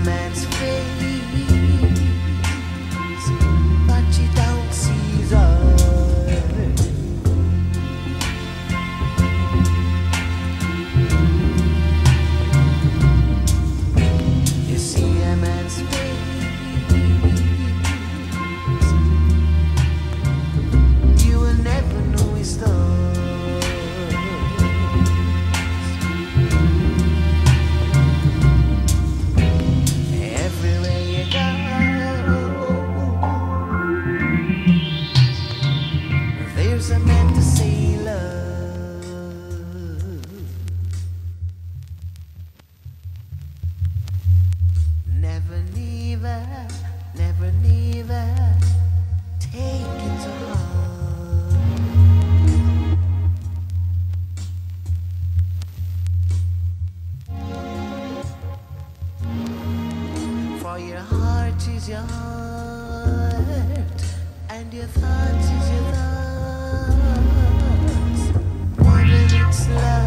man's face, but you don't see the. You see a man's face, you will never know his love. Never, neither, never, neither, take it to heart. For your heart is your heart, and your thoughts is your thoughts. Never it's love.